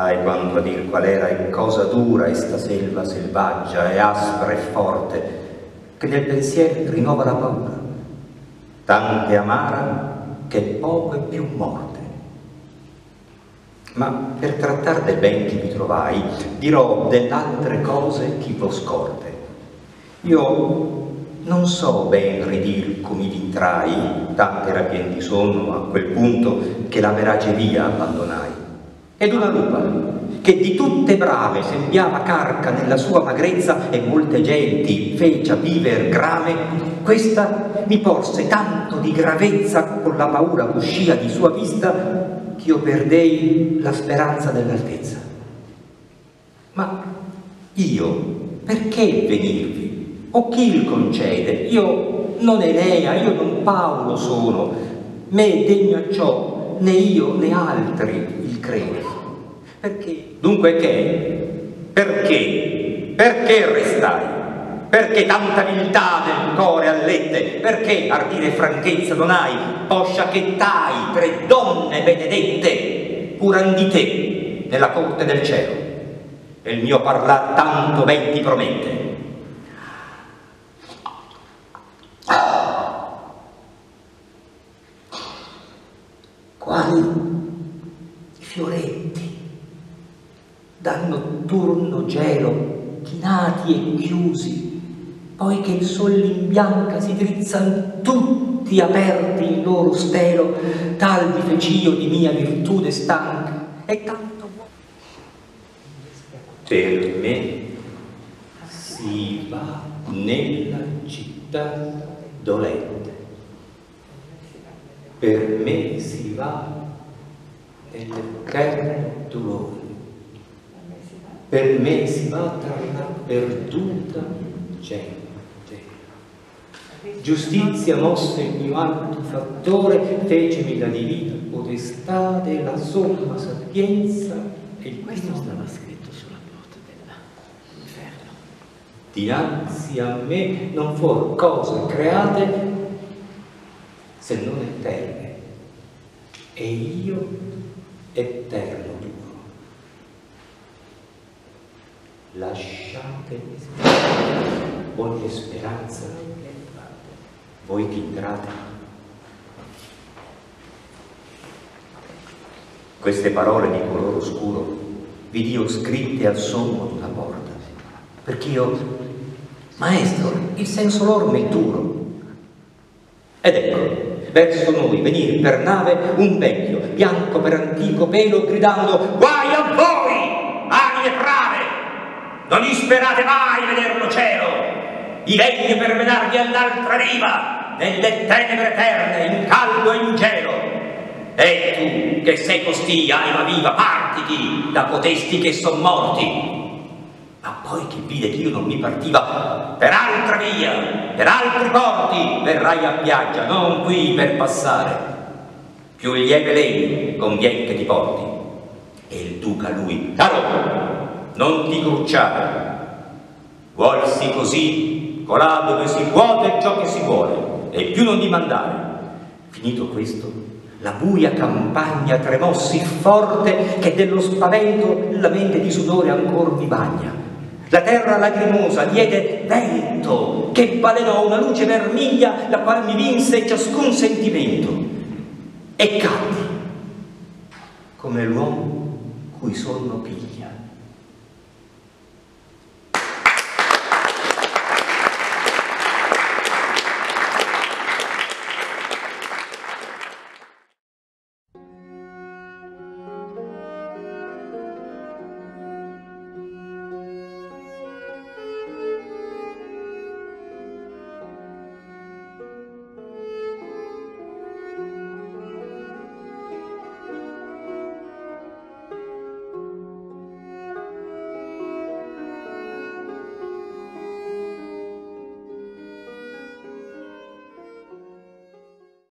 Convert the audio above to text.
Ahi, quanto a dir qual era in cosa dura esta selva selvaggia e aspra e forte, che nel pensier rinnova la paura, tante amara che poco è più morte. Ma per trattar del ben che vi trovai, dirò dell'altre cose chi vo scorte. Io non so ben ridir come v'intrai, tanto era pien di sonno a quel punto che la verace via abbandonai. Ed una lupa, che di tutte brave sembiava carca nella sua magrezza e molte genti fece viver grave, questa mi porse tanto di gravezza con la paura uscia di sua vista che io perdei la speranza dell'altezza. Ma io, perché venirvi? O chi il concede? Io non Enea, io non Paolo sono, me degno a ciò, né io né altri il credo. Perché? Dunque che? Perché? Perché restai? Perché tanta viltà del core allette? Perché ardire e franchezza non hai? Poscia che t'hai tre donne benedette, curan di te nella corte del cielo, e il mio parlar tanto ben ti promette. Quali fioretti dal notturno gelo chinati e chiusi, poi che il sole in bianca si drizzan tutti aperti il loro stelo, tal vi fec'io di mia virtude stanca e tanto buono. Per me si va nella città dolente, per me si va nell'eterno dolore, per me si va tra la perduta gente. Giustizia mossa il mio alto fattore, fecemi la divina potestà della somma sapienza e il questo stava scritto sulla porta dell'inferno. Dinanzi a me non for cose create se non eterne, e io eterno duro. Lasciate ogni speranza, voi che entrate. Queste parole di color oscuro vidi io scritte al sommo di una porta, perché io, maestro, il senso loro mi è duro. Ed ecco, verso noi venir per nave un vecchio, bianco per antico pelo, gridando: guai a voi, anime brave! Non isperate mai veder lo cielo, i vegli per vedarvi all'altra riva, nelle tenebre eterne, in caldo e in gelo. E tu, che sei costì, anima viva, partiti da cotesti che son morti. Ma poi che vide che io non mi partiva, per altra via, per altri porti, verrai a piaggia, non qui per passare. Più lieve legno convien che ti porti. E il duca lui: caro, non ti crucciare. Vuolsi così, colà dove si vuote ciò che si vuole, e più non dimandare. Finito questo, la buia campagna tremò sì forte che dello spavento la mente di sudore ancor mi bagna. La terra lacrimosa diede vento che balenò una luce vermiglia, la qual mi vinse ciascun sentimento. E caddi come l'uomo cui sonno piglia.